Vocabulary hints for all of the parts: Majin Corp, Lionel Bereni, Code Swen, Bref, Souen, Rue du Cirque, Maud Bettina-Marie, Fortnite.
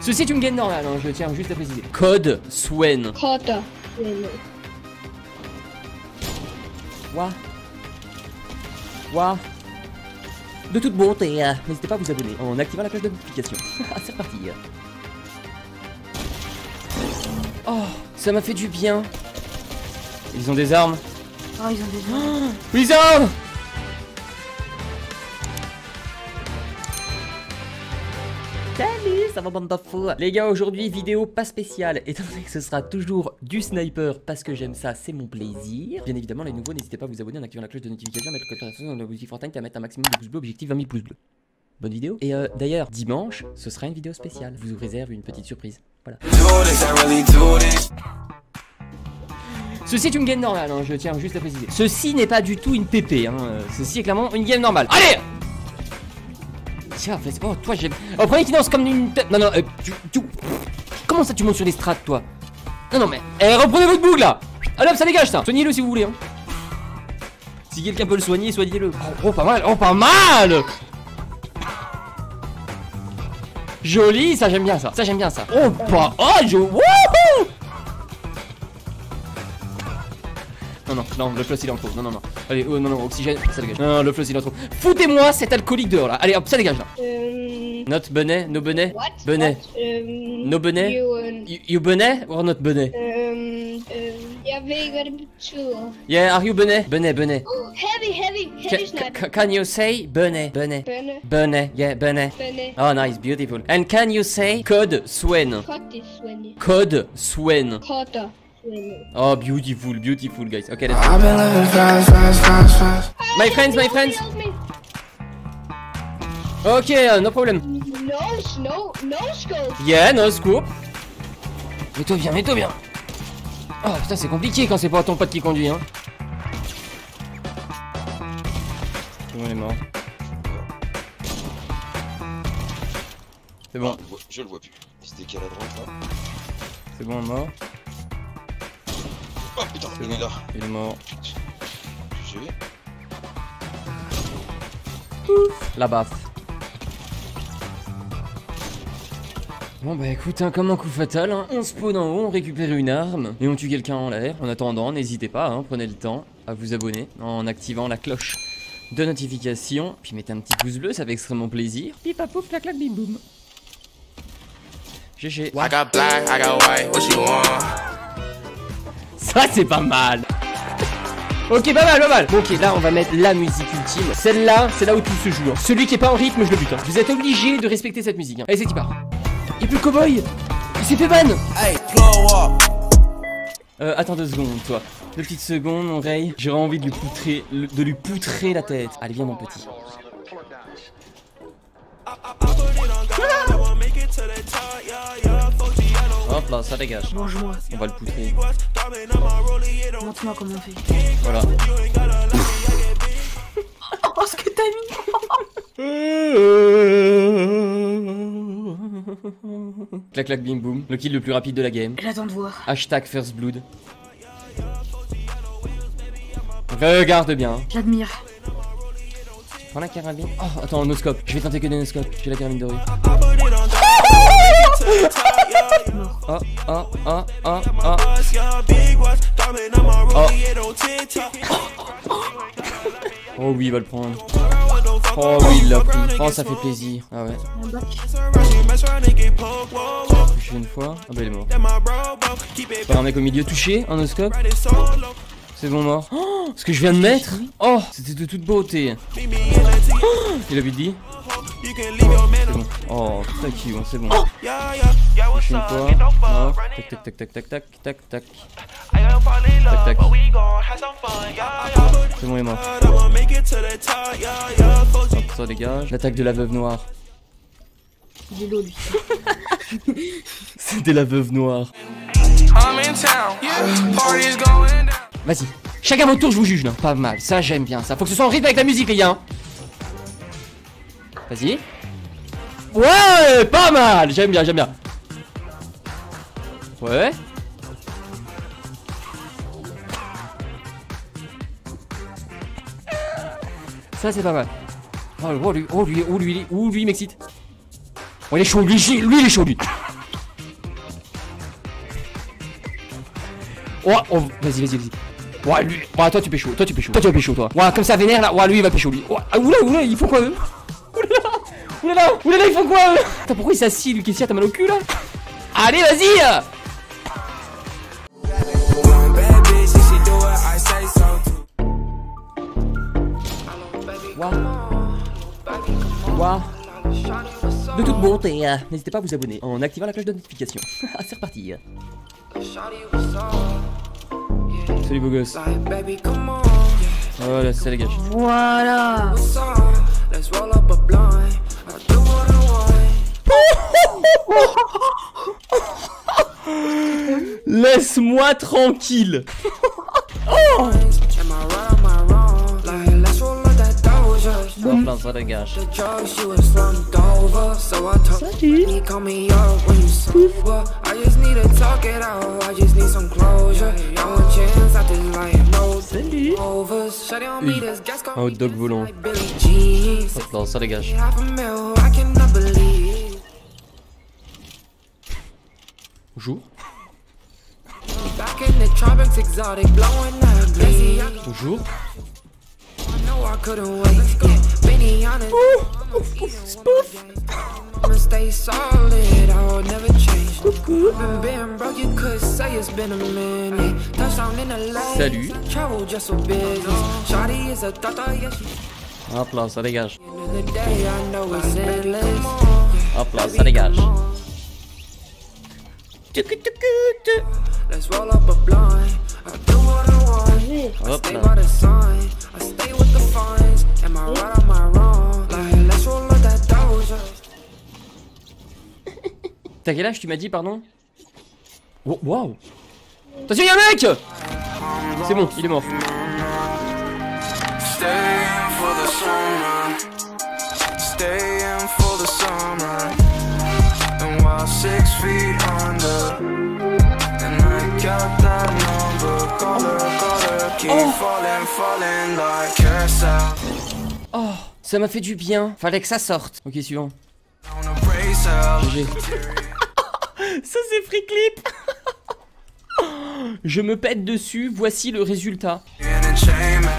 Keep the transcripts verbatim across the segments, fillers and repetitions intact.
Ceci est une game normale, hein, je tiens juste à préciser. Code Swen. Code Swen. Ouah. Ouah. De toute bonté, euh, n'hésitez pas à vous abonner en activant la cloche de notification. C'est reparti. Oh, ça m'a fait du bien. Ils ont des armes. Oh, ils ont des armes. Oh, les armes. Salut, ça va bande d'infos. Les gars, aujourd'hui vidéo pas spéciale, étant donné que ce sera toujours du sniper, parce que j'aime ça, c'est mon plaisir. Bien évidemment, les nouveaux, n'hésitez pas à vous abonner en activant la cloche de notification, mettre le code création dans l'objectif Fortnite, à mettre un maximum de pouces bleus, objectif vingt mille pouces bleus. Bonne vidéo. Et euh, d'ailleurs, dimanche, ce sera une vidéo spéciale. Je vous réserve une petite surprise. Voilà. Ceci est une game normale, hein, je tiens juste à préciser. Ceci n'est pas du tout une P P, hein, ceci est clairement une game normale. Allez. Tiens, fais pas, toi j'aime. Oh, premier qui danse comme une tête. Non, non, euh, tu, tu. Comment ça tu montes sur les strats, toi? Non, non, mais. Eh, reprenez votre boucle là. Allez hop, ça dégage ça. Soignez-le si vous voulez, hein. Si quelqu'un peut le soigner, soignez-le. Oh, oh, pas mal, oh, pas mal. Joli, ça j'aime bien ça. Ça j'aime bien ça. Oh, pas. Oh, je. Wouhou. Non, non, non, le floss il est en trop. Non, non, non. Allez, oh non, non, oxygène, ça dégage. Non, non, le floss il est en trop. Foutez-moi cet alcoolique dehors là. Allez, hop, ça dégage là. Um... Notre bonnet, nos bonnets. What? Bonnet. What? Um... Nos bonnets. You, um... you, you bonnet ou notre bonnet? Um... Um... Yeah, very good too. Yeah, are you bonnet? Bonnet, bonnet. Oh, heavy, heavy, heavy sniper. Can you say bonnet? Bonnet. Bonnet. Bonnet, yeah, bonnet. Bonnet. Oh, nice, beautiful. And can you say Code Swen? Code Swen. Code Swen. Code. Oh, beautiful, beautiful, guys. Okay, let's go. My friends, my friends. Okay, uh, no problem. No, no, no scope. Yeah, no scope. Mais toi viens, mais toi viens. Oh putain, c'est compliqué quand c'est pas ton pote qui conduit, hein. Tout le monde est mort. C'est bon. Ah, je le vois plus. Il se décale à droite, là. C'est bon, mort. Oh putain, il est là. Il est mort. J'y vais. Ouf. La baffe. Bon bah écoute, hein, comme un coup fatal, hein, on spawn en haut, on récupère une arme et on tue quelqu'un en l'air. En attendant, n'hésitez pas, hein, prenez le temps à vous abonner en activant la cloche de notification. Puis mettez un petit pouce bleu, ça fait extrêmement plaisir. Pipapouf, clac clac, bim boum. G G. I got black, I got white, what you want? Ça c'est pas mal. Ok, pas mal, pas mal. Ok, là on va mettre la musique ultime. Celle-là, c'est là où tout se joue, hein. Celui qui est pas en rythme, je le bute, hein. Vous êtes obligés de respecter cette musique, hein. Allez, c'est qui part. Et puis le cowboy, il s'est fait ban. Hey, euh, attends deux secondes, toi. Deux petites secondes, mon Ray. J'aurais envie de lui poutrer, de lui poutrer la tête. Allez, viens, mon petit. Hop là, ça dégage. Mange-moi. On va le pousser. Montre-moi comment on fait. Voilà. Oh, ce que t'as mis. Clac, clac, bim, boum. Le kill le plus rapide de la game. J'attends de voir. Hashtag First Blood. Regarde bien. J'admire. Prends la carabine. Oh, attends, no scope. Je vais tenter que des no scope. J'ai la carabine dorée. Oh, oh, oh, oh, oh. Oh. Oh oui, il va le prendre. Oh oui, il l'a pris. Oh, ça fait plaisir. Ah ouais. Touché une fois. Ah bah il est mort. Enfin, un mec au milieu touché, un oscope. C'est bon, mort. Oh, ce que je viens de mettre. Oh, c'était de toute beauté. Oh, il a vite dit. C'est bon. Oh, tac, c'est bon. Je suis une fois. Oh. Tac, tac, tac, tac, tac, tac, tac. Tac, tac. C'est bon, il est mort. Hop, ça dégage. L'attaque de la veuve noire. J'ai l'eau, lui. C'était la veuve noire. Vas-y, chacun votre tour, je vous juge là. Pas mal, ça j'aime bien ça. Faut que ce soit en rythme avec la musique, les gars. Vas-y. Ouais, pas mal, j'aime bien, j'aime bien. Ouais. Ça c'est pas mal. Oh lui, oh lui, oh lui, oh lui, oh, lui m'excite. Oh, il est chaud, lui, lui il est chaud, lui. Oh, oh vas-y, vas-y, vas-y. Ouais, lui. Ouais, toi tu pécho, toi tu pécho, toi tu vas pécho, toi. Ouais, comme ça vénère là. Ouais, lui il va pécho, lui. Ouais, ah, oula, oula, ils font quoi eux? Oula, oula, oula, ils font quoi eux? Attends, pourquoi il s'assit, lui qui tire, t'as mal au cul là? Allez, vas-y. Wow. Wow. De toute bonté, euh, n'hésitez pas à vous abonner en activant la cloche de notification. C'est reparti. Salut beau gosse. Voilà, c'est la gâche. Voilà. Laisse-moi tranquille. Oh. Un hot dog volant. Hop là, ça dégage. Bonjour. Bonjour. Salut. Hop là, ça dégage. Hop là, ça dégage. Hop là. T'as quel âge tu m'as dit, pardon? Wow, wow. Attention, y'a un mec! C'est bon, il est mort. Oh, oh ça m'a fait du bien. Fallait que ça sorte. Ok, suivant. G G. Ça c'est free clip. Je me pète dessus, voici le résultat.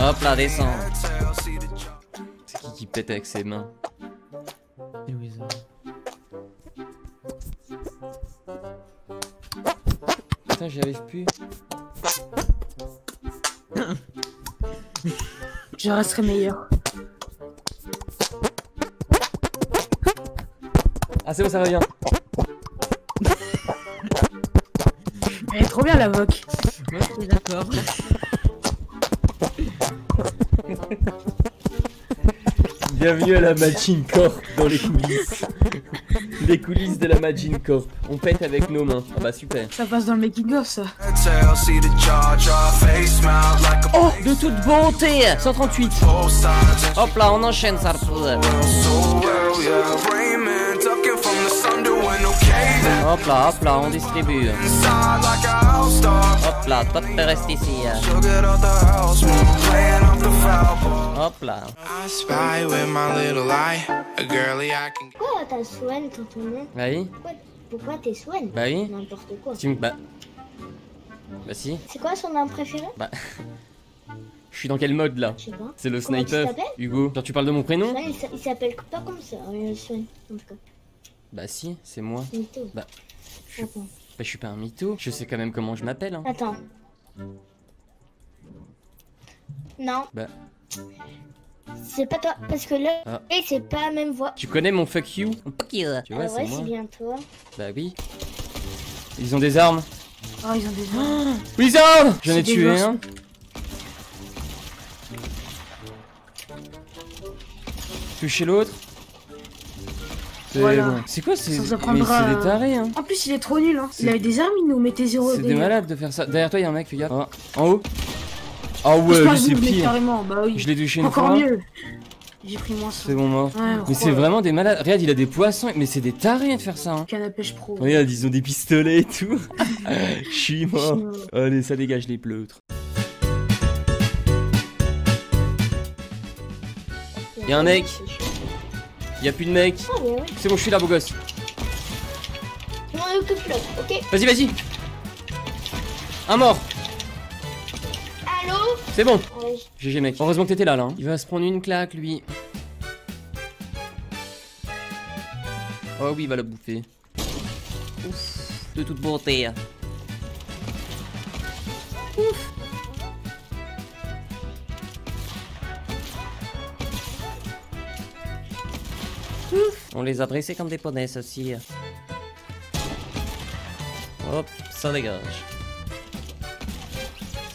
Hop là, descend. C'est qui qui pète avec ses mains? Putain, j'y arrive plus. Je resterai meilleur. Ah c'est bon, ça revient. Elle est trop bien la voc. Ouais, je suis d'accord. Bienvenue à la Majin Corp dans les coulisses. Les coulisses de la Majin Corp. On pète avec nos mains. Ah bah super. Ça passe dans le making of ça. Oh, de toute bonté. cent trente-huit. Hop là, on enchaîne ça. Hop là, hop là, on distribue. Hop là, toi tu restes ici. Hop là. Pourquoi t'as Swen dans ton nom? Bah oui. Pourquoi t'es Swen? Bah oui. N'importe quoi. Tu me... Bah... Bah si. C'est quoi son nom préféré? Bah... Je suis dans quel mode là? Je sais pas. C'est le comment sniper. Tu Hugo. Genre tu parles de mon prénom? Swen, il s'appelle pas comme ça. Swen, en tout cas. Bah si, c'est moi. Mytho. Bah, je... bah, je suis pas un mytho. Je sais quand même comment je m'appelle. Hein. Attends. Non. Bah. C'est pas toi, parce que là, ah. C'est pas la même voix. Tu connais mon fuck you? Fuck you. Tu vois, ah ouais, c'est bien toi. Bah oui. Ils ont des armes. Oh, ils ont des armes. Oh, ils ont armes. J'en ai tué un. Hein. Toucher l'autre. C'est voilà. Bon. Quoi ces prendra... des tarés hein. En plus il est trop nul hein. Il a eu des armes, il nous mettait zéro. C'est des malades de faire ça. Derrière toi il y a un mec, fais gaffe. Ah. En haut. Ah ouais, lui c'est pire. Bah oui. Je l'ai touché une encore fois. Encore mieux. J'ai pris moins. C'est bon mort. Ouais, mais c'est ouais. Vraiment des malades. Regarde, il a des poissons, mais c'est des tarés de faire ça. Hein. Canne à pêche pro. Regarde, ils ont des pistolets et tout. Je suis mort. Allez, ça dégage les pleutres. Y'a un mec. Y'a plus de mec. Oh, ouais, ouais. C'est bon, je suis là, beau gosse. m'en occupe l'autre, ok? Vas-y, vas-y. Un mort. Allô? C'est bon. Oui. G G mec. Heureusement que t'étais là là. Hein. Il va se prendre une claque lui. Oh oui, il va la bouffer. Ouf, de toute beauté. Ouf. Ouf. On les a dressés comme des poneys, ceci. Hop, ça dégage.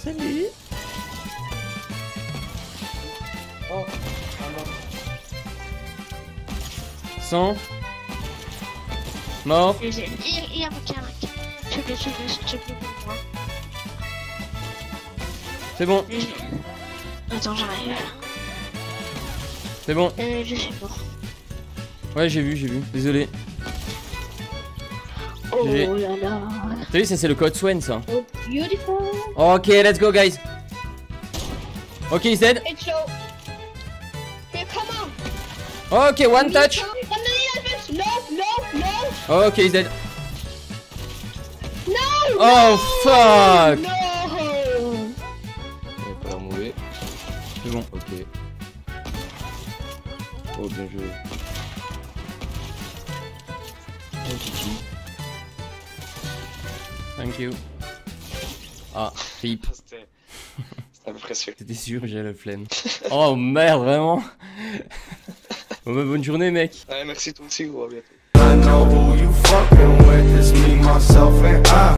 Salut. Oh, cent. Mort. Il y a un mec, un mec. Je vais, je vais, je vais pour moi. C'est bon. Attends, j'arrive. C'est bon. Euh, je suis mort. Ouais, j'ai vu, j'ai vu. Désolé. Oh là là. T'as vu, ça c'est le code Swen, ça. Oh, beautiful. Ok, let's go, guys. Ok, he's dead. It's low. Yeah, come on. Ok, one touch. Ok, he's dead. No, oh, no, fuck. No. Il a pas l'air mauvais. C'est bon. Ok. Oh, bien joué. Thank you. Ah, flip. C'était à peu près sûr. C'était sûr, j'ai la flemme. Oh merde, vraiment. Bon, bah, bonne journée, mec. Ouais, merci toi aussi, gros, à bientôt. I know who you fucking with, it's me, myself and I.